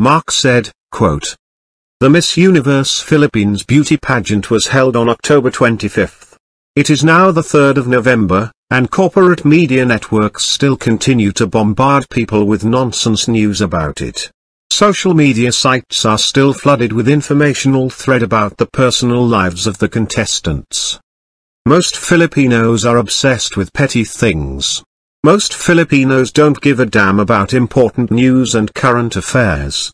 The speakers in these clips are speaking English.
Mark said, quote, "The Miss Universe Philippines beauty pageant was held on October 25. It is now the 3rd of November, and corporate media networks still continue to bombard people with nonsense news about it. Social media sites are still flooded with informational thread about the personal lives of the contestants. Most Filipinos are obsessed with petty things. Most Filipinos don't give a damn about important news and current affairs.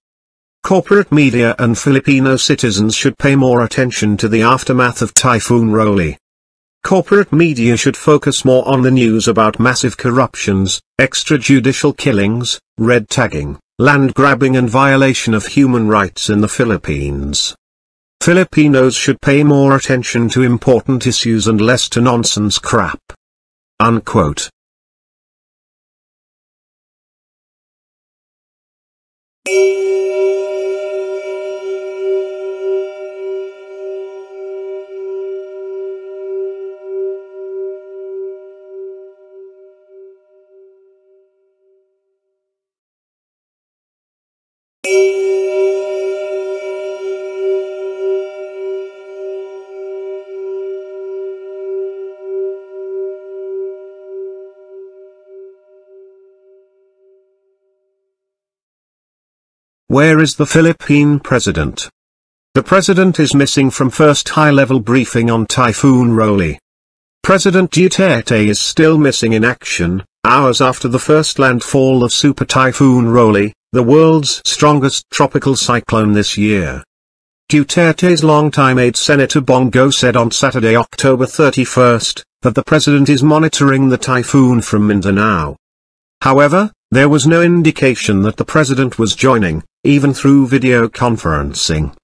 Corporate media and Filipino citizens should pay more attention to the aftermath of Typhoon Rolly. Corporate media should focus more on the news about massive corruptions, extrajudicial killings, red tagging, land grabbing and violation of human rights in the Philippines. Filipinos should pay more attention to important issues and less to nonsense crap." Unquote. Where is the Philippine president? The president is missing from first high-level briefing on Typhoon Rolly. President Duterte is still missing in action, hours after the first landfall of Super Typhoon Rolly, the world's strongest tropical cyclone this year. Duterte's longtime aide Senator Bongo said on Saturday, October 31, that the president is monitoring the typhoon from Mindanao. However, there was no indication that the president was joining, even through video conferencing.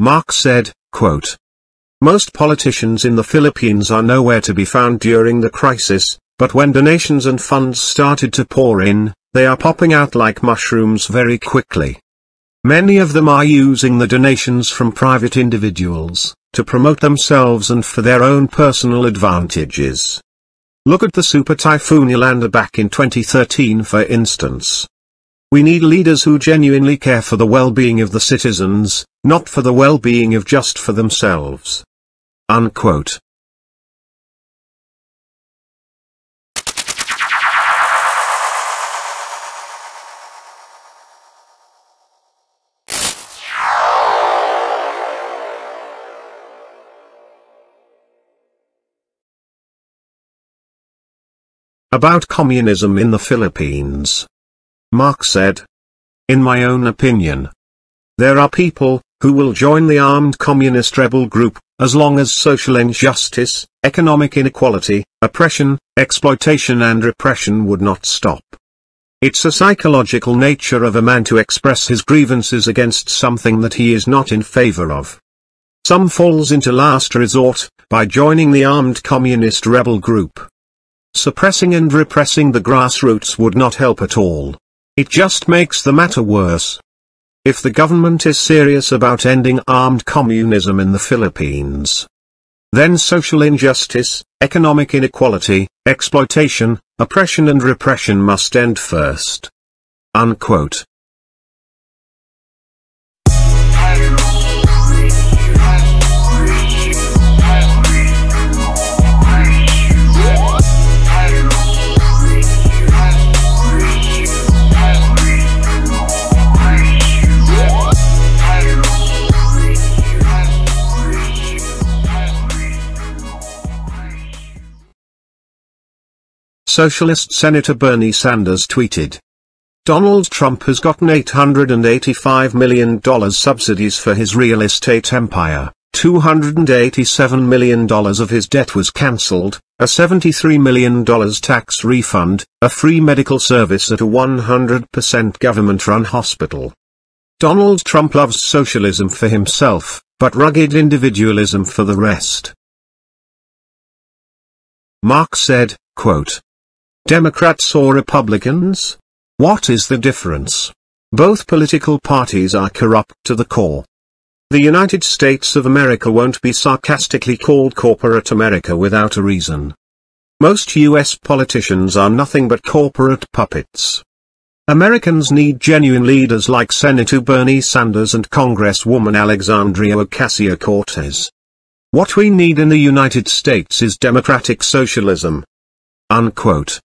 Mark said, quote, "Most politicians in the Philippines are nowhere to be found during the crisis, but when donations and funds started to pour in, they are popping out like mushrooms very quickly. Many of them are using the donations from private individuals to promote themselves and for their own personal advantages. Look at the Super Typhoon Yolanda back in 2013 for instance. We need leaders who genuinely care for the well-being of the citizens, not for the well-being of just for themselves." Unquote. About communism in the Philippines. Mark said, "In my own opinion, there are people who will join the armed communist rebel group, as long as social injustice, economic inequality, oppression, exploitation and repression would not stop. It's a psychological nature of a man to express his grievances against something that he is not in favor of. Some falls into last resort, by joining the armed communist rebel group. Suppressing and repressing the grassroots would not help at all. It just makes the matter worse. If the government is serious about ending armed communism in the Philippines, then social injustice, economic inequality, exploitation, oppression and repression must end first." Unquote. Socialist Senator Bernie Sanders tweeted, "Donald Trump has gotten $885 million subsidies for his real estate empire, $287 million of his debt was cancelled, a $73 million tax refund, a free medical service at a 100% government-run hospital. Donald Trump loves socialism for himself, but rugged individualism for the rest." Marx said, quote, "Democrats or Republicans? What is the difference? Both political parties are corrupt to the core. The United States of America won't be sarcastically called corporate America without a reason. Most U.S. politicians are nothing but corporate puppets. Americans need genuine leaders like Senator Bernie Sanders and Congresswoman Alexandria Ocasio-Cortez. What we need in the United States is democratic socialism." Unquote.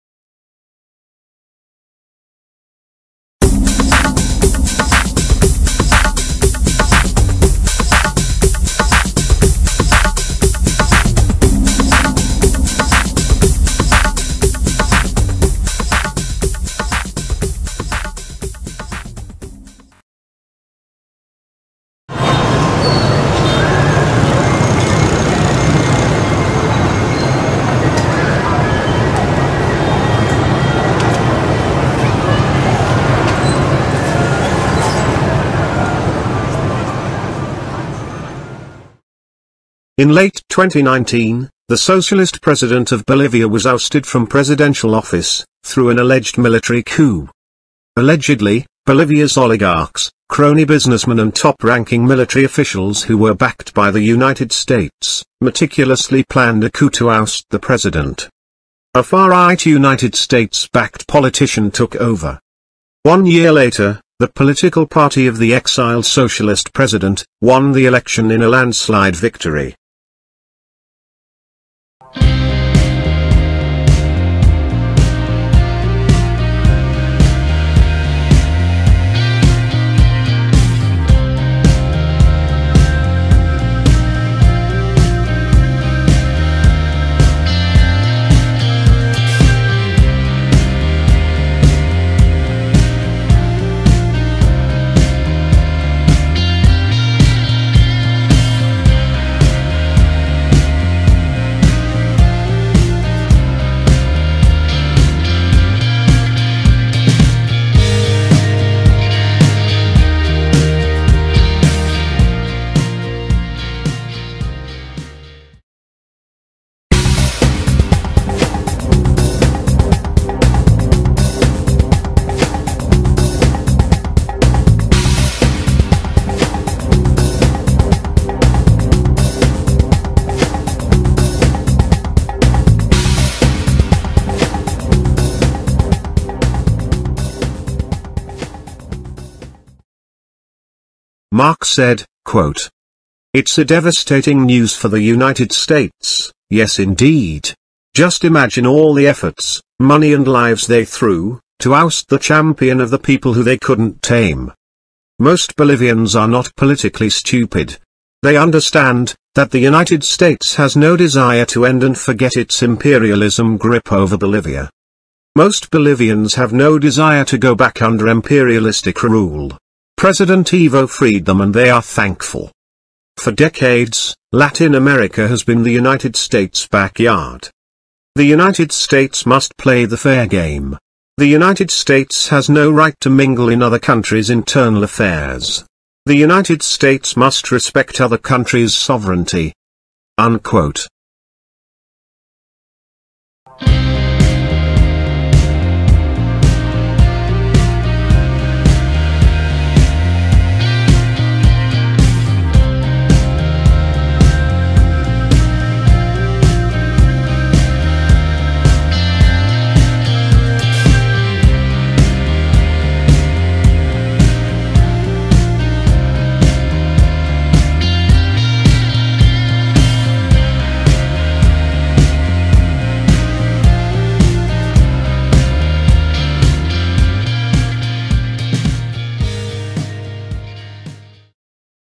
In late 2019, the socialist president of Bolivia was ousted from presidential office, through an alleged military coup. Allegedly, Bolivia's oligarchs, crony businessmen and top-ranking military officials who were backed by the United States, meticulously planned a coup to oust the president. A far-right United States-backed politician took over. 1 year later, the political party of the exiled socialist president won the election in a landslide victory. Marx said, quote, "It's a devastating news for the United States, yes indeed. Just imagine all the efforts, money and lives they threw, to oust the champion of the people who they couldn't tame. Most Bolivians are not politically stupid. They understand that the United States has no desire to end and forget its imperialism grip over Bolivia. Most Bolivians have no desire to go back under imperialistic rule. President Evo freed them and they are thankful. For decades, Latin America has been the United States' backyard. The United States must play the fair game. The United States has no right to mingle in other countries' internal affairs. The United States must respect other countries' sovereignty." Unquote.